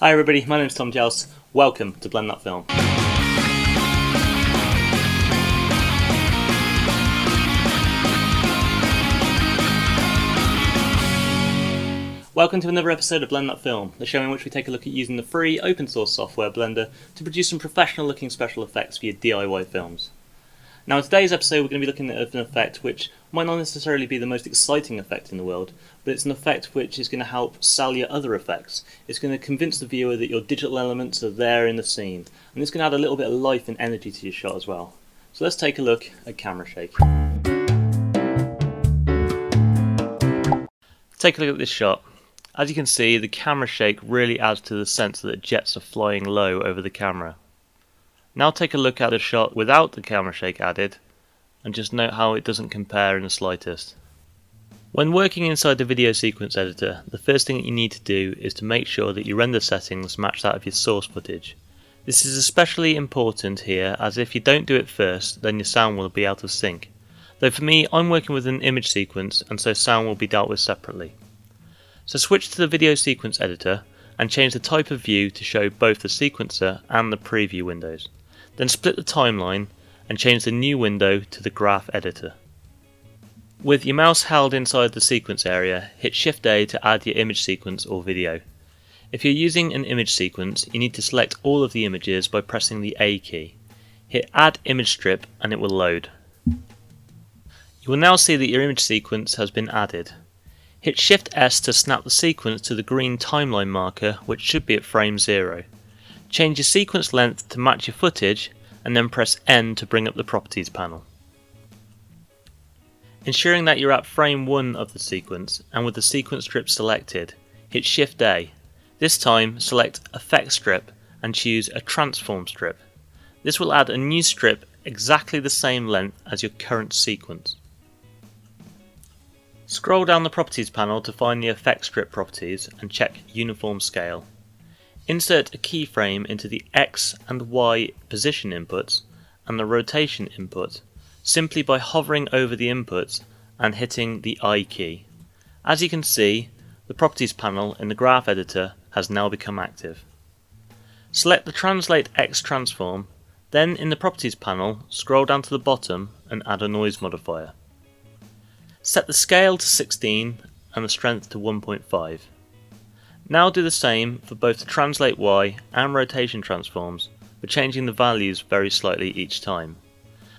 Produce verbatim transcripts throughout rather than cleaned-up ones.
Hi everybody, my name's Tom Gels. Welcome to Blend That Film. Welcome to another episode of Blend That Film, the show in which we take a look at using the free open source software Blender to produce some professional looking special effects for your D I Y films. Now in today's episode we're going to be looking at an effect which might not necessarily be the most exciting effect in the world, but it's an effect which is going to help sell your other effects. It's going to convince the viewer that your digital elements are there in the scene, and it's going to add a little bit of life and energy to your shot as well. So let's take a look at camera shake. Take a look at this shot. As you can see, the camera shake really adds to the sense that jets are flying low over the camera. Now take a look at a shot without the camera shake added, and just note how it doesn't compare in the slightest. When working inside the video sequence editor, the first thing that you need to do is to make sure that your render settings match that of your source footage. This is especially important here, as if you don't do it first, then your sound will be out of sync. Though for me, I'm working with an image sequence, and so sound will be dealt with separately. So switch to the video sequence editor, and change the type of view to show both the sequencer and the preview windows. Then split the timeline, and change the new window to the graph editor. With your mouse held inside the sequence area, hit shift A to add your image sequence or video. If you're using an image sequence, you need to select all of the images by pressing the A key. Hit Add Image Strip and it will load. You will now see that your image sequence has been added. Hit shift S to snap the sequence to the green timeline marker, which should be at frame zero. Change your sequence length to match your footage, and then press N to bring up the properties panel. Ensuring that you're at frame one of the sequence, and with the sequence strip selected, hit shift A. This time select Effect Strip and choose a Transform Strip. This will add a new strip exactly the same length as your current sequence. Scroll down the Properties panel to find the Effect Strip properties and check Uniform Scale. Insert a keyframe into the X and Y position inputs and the rotation input, simply by hovering over the inputs and hitting the I key. As you can see, the properties panel in the graph editor has now become active. Select the Translate X transform, then in the properties panel scroll down to the bottom and add a noise modifier. Set the scale to sixteen and the strength to one point five. Now do the same for both the Translate Y and Rotation transforms, but changing the values very slightly each time.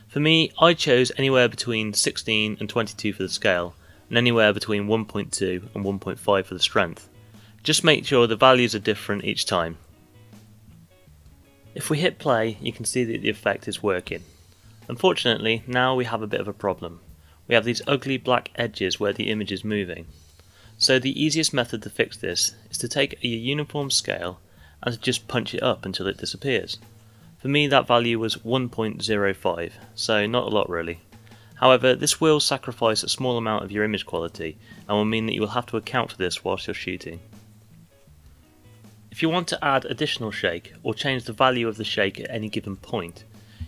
For me, I chose anywhere between sixteen and twenty-two for the scale, and anywhere between one point two and one point five for the strength. Just make sure the values are different each time. If we hit play, you can see that the effect is working. Unfortunately, now we have a bit of a problem. We have these ugly black edges where the image is moving. So the easiest method to fix this is to take a uniform scale and to just punch it up until it disappears. For me, that value was one point zero five, so not a lot really. However, this will sacrifice a small amount of your image quality and will mean that you will have to account for this whilst you're shooting. If you want to add additional shake or change the value of the shake at any given point,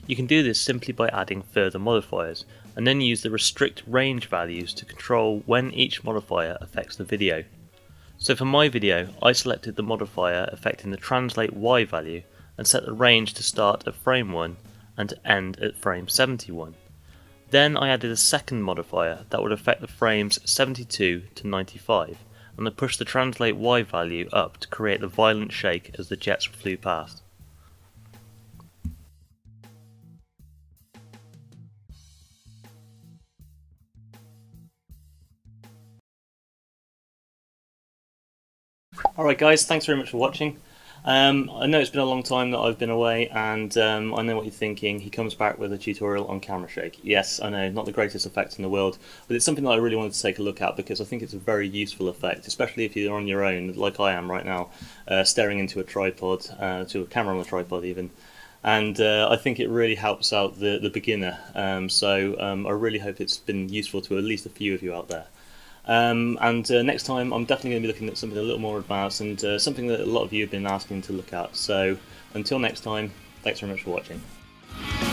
you can do this simply by adding further modifiers and then use the restrict range values to control when each modifier affects the video. So for my video, I selected the modifier affecting the Translate Y value and set the range to start at frame one and to end at frame seventy-one. Then I added a second modifier that would affect the frames seventy-two to ninety-five, and I pushed the Translate Y value up to create the violent shake as the jets flew past. Alright guys, thanks very much for watching. Um, I know it's been a long time that I've been away, and um, I know what you're thinking. He comes back with a tutorial on camera shake. Yes, I know, not the greatest effect in the world, but it's something that I really wanted to take a look at because I think it's a very useful effect, especially if you're on your own, like I am right now, uh, staring into a tripod, uh, to a camera on a tripod even. And uh, I think it really helps out the, the beginner, um, so um, I really hope it's been useful to at least a few of you out there. Um, and uh, next time I'm definitely going to be looking at something a little more advanced and uh, something that a lot of you have been asking to look at. So until next time, thanks very much for watching.